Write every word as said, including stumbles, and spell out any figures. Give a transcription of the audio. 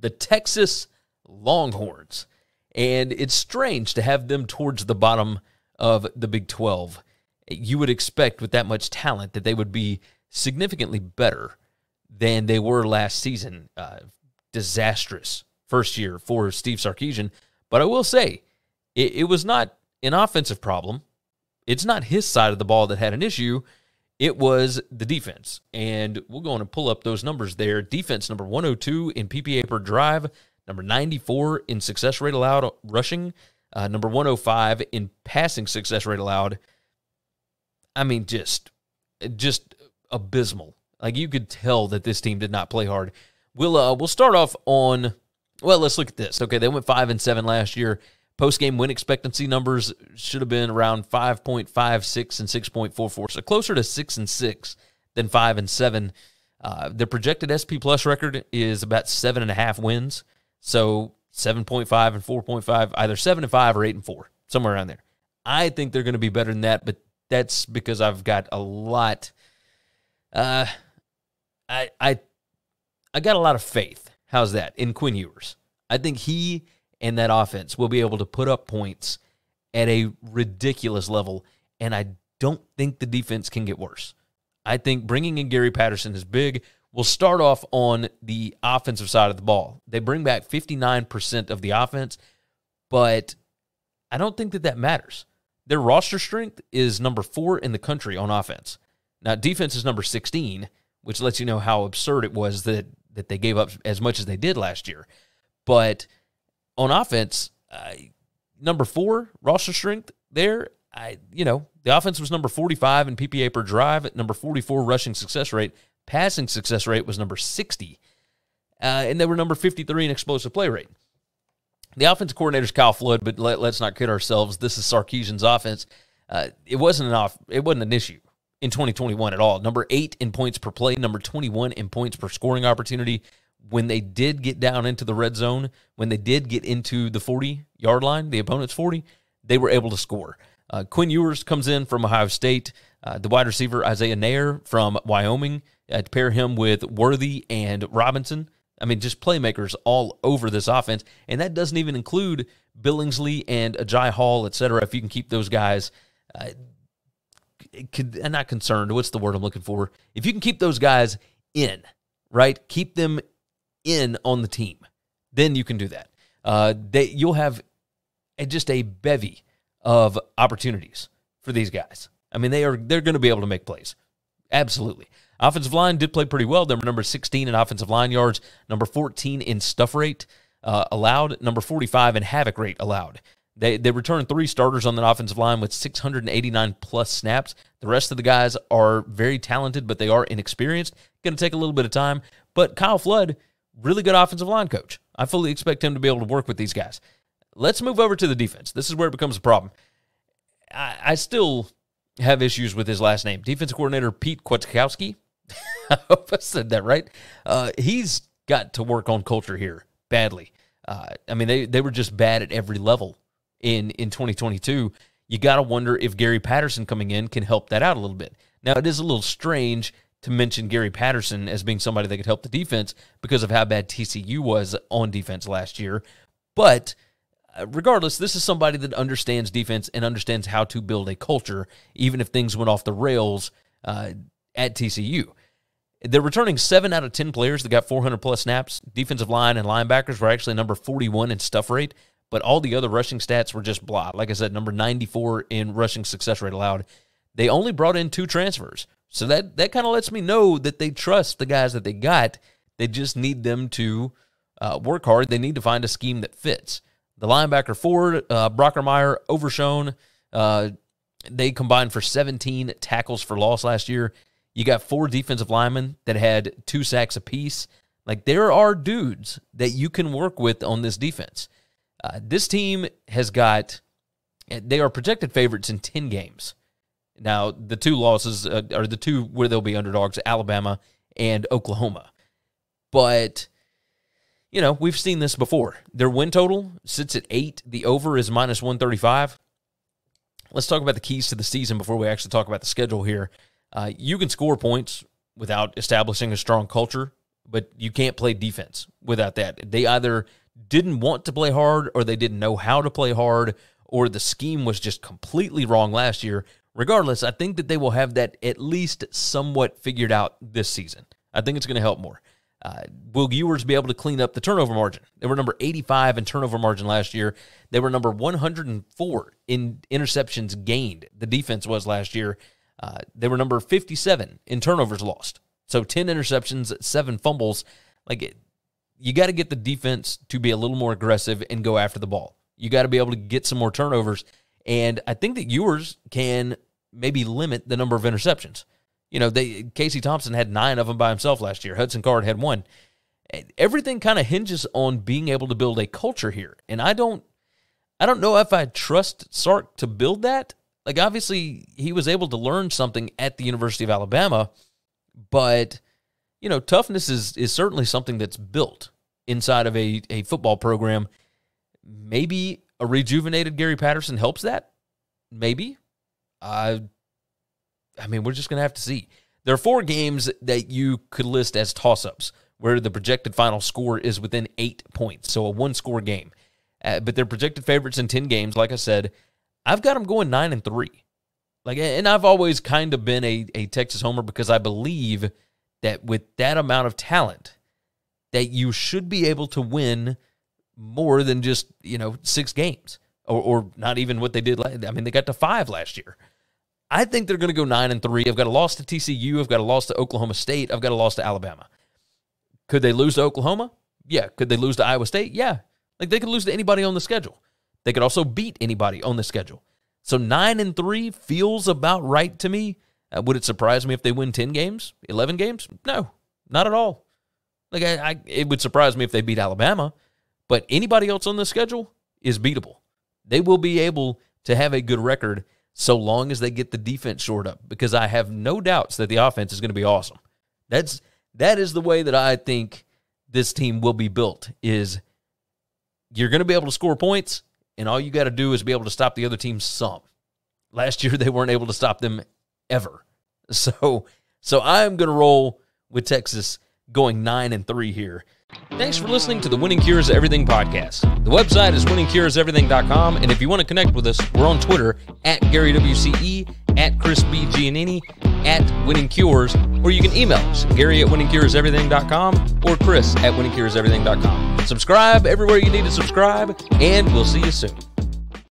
the Texas Longhorns. And it's strange to have them towards the bottom of the Big twelve. You would expect with that much talent that they would be significantly better than they were last season. Uh, disastrous first year for Steve Sarkisian. But I will say, it, it was not an offensive problem. It's not his side of the ball that had an issue. It was the defense. And we're going to pull up those numbers there. Defense, number one oh two in P P A per drive, number ninety-four in success rate allowed rushing, uh, number one oh five in passing success rate allowed. I mean, just, just abysmal. Like, you could tell that this team did not play hard. We'll, uh, we'll start off on, well, let's look at this. Okay, they went five and seven last year. Post-game win expectancy numbers should have been around five point five six and six point four four, so closer to six and six than five and seven. Uh, their projected S P Plus record is about seven point five wins, so seven point five and four point five, either seven and five or eight and four, somewhere around there. I think they're going to be better than that, but that's because I've got a lot uh, I, I, I got a lot of faith, how's that, in Quinn Ewers. I think he... and that offense will be able to put up points at a ridiculous level, and I don't think the defense can get worse. I think bringing in Gary Patterson is big. We'll start off on the offensive side of the ball. They bring back fifty-nine percent of the offense, but I don't think that that matters. Their roster strength is number four in the country on offense. Now, defense is number sixteen, which lets you know how absurd it was that, that they gave up as much as they did last year. But on offense, uh, number four, roster strength there, I you know, the offense was number forty-five in P P A per drive, at number forty-four rushing success rate. Passing success rate was number sixty, uh, and they were number fifty-three in explosive play rate. The offensive coordinator is Kyle Flood, but let, let's not kid ourselves. This is Sarkisian's offense. Uh, it, wasn't an off, it wasn't an issue in twenty twenty-one at all. Number eight in points per play, number twenty-one in points per scoring opportunity. When they did get down into the red zone, when they did get into the forty-yard line, the opponent's forty, they were able to score. Uh, Quinn Ewers comes in from Ohio State. Uh, the wide receiver, Isaiah Nair, from Wyoming. Uh, to pair him with Worthy and Robinson. I mean, just playmakers all over this offense. And that doesn't even include Billingsley and Ajay Hall, et cetera, if you can keep those guys. Uh, could, I'm not concerned. What's the word I'm looking for? If you can keep those guys in, right, keep them in on the team, then you can do that. Uh, they, you'll have a, just a bevy of opportunities for these guys. I mean, they are, they're going to be able to make plays. Absolutely. Offensive line did play pretty well. They were number sixteen in offensive line yards, number fourteen in stuff rate uh, allowed, number forty-five in havoc rate allowed. They, they returned three starters on the offensive line with six hundred eighty-nine plus snaps. The rest of the guys are very talented, but they are inexperienced. Going to take a little bit of time. But Kyle Flood, really good offensive line coach. I fully expect him to be able to work with these guys. Let's move over to the defense. This is where it becomes a problem. I, I still have issues with his last name. Defensive coordinator Pete Kwiatkowski. I hope I said that right. Uh, he's got to work on culture here badly. Uh, I mean, they, they were just bad at every level in, in twenty twenty-two. You got to wonder if Gary Patterson coming in can help that out a little bit. Now, it is a little strange to mention Gary Patterson as being somebody that could help the defense because of how bad T C U was on defense last year. But regardless, this is somebody that understands defense and understands how to build a culture, even if things went off the rails uh, at T C U. They're returning seven out of ten players that got four hundred plus snaps. Defensive line and linebackers were actually number forty-one in stuff rate, but all the other rushing stats were just blah. Like I said, number ninety-four in rushing success rate allowed. They only brought in two transfers. So that, that kind of lets me know that they trust the guys that they got. They just need them to uh, work hard. They need to find a scheme that fits. The linebacker Ford, uh, Brockermeyer, Overshown, uh, they combined for seventeen tackles for loss last year. You got four defensive linemen that had two sacks apiece. Like, there are dudes that you can work with on this defense. Uh, this team has got, they are projected favorites in ten games. Now, the two losses uh, are the two where they'll be underdogs, Alabama and Oklahoma. But, you know, we've seen this before. Their win total sits at eight. The over is minus one thirty-five. Let's talk about the keys to the season before we actually talk about the schedule here. Uh, you can score points without establishing a strong culture, but you can't play defense without that. They either didn't want to play hard, or they didn't know how to play hard, or the scheme was just completely wrong last year. Regardless, I think that they will have that at least somewhat figured out this season. I think it's going to help more. Uh, will Ewers be able to clean up the turnover margin? They were number eighty-five in turnover margin last year. They were number one hundred four in interceptions gained, the defense was last year. Uh, they were number fifty-seven in turnovers lost. So ten interceptions, seven fumbles. Like, it, you got to get the defense to be a little more aggressive and go after the ball. You got to be able to get some more turnovers. And I think that Ewers can maybe limit the number of interceptions. You know, they Casey Thompson had nine of them by himself last year. Hudson Card had one. Everything kind of hinges on being able to build a culture here. And I don't I don't know if I trust Sark to build that. Like, obviously, he was able to learn something at the University of Alabama, but, you know, toughness is is certainly something that's built inside of a, a football program. Maybe a rejuvenated Gary Patterson helps that. Maybe. I, I mean, we're just going to have to see. There are four games that you could list as toss-ups, where the projected final score is within eight points, so a one-score game. Uh, but they're projected favorites in ten games, like I said. I've got them going nine and three, like, and I've always kind of been a, a Texas homer because I believe that with that amount of talent, that you should be able to win more than just, you know, six games or, or not even what they did. I mean, they got to five last year. I think they're going to go nine and three. I've got a loss to T C U. I've got a loss to Oklahoma State. I've got a loss to Alabama. Could they lose to Oklahoma? Yeah. Could they lose to Iowa State? Yeah. Like, they could lose to anybody on the schedule. They could also beat anybody on the schedule. So nine and three feels about right to me. Uh, would it surprise me if they win ten games, eleven games? No, not at all. Like, I, I, it would surprise me if they beat Alabama, but anybody else on the schedule is beatable. They will be able to have a good record so long as they get the defense shored up, because I have no doubts that the offense is going to be awesome. That's that is the way that I think this team will be built. Is you're going to be able to score points, and all you got to do is be able to stop the other team some. Last year, they weren't able to stop them ever. So so I'm going to roll with Texas going nine and three here. Thanks for listening to the Winning Cures Everything podcast. The website is winning cures everything dot com, and if you want to connect with us, we're on Twitter, at Gary W C E, at Chris B Giannini, at Winning Cures, or you can email us, Gary at winning cures everything dot com or Chris at winning cures everything dot com. Subscribe everywhere you need to subscribe, and we'll see you soon.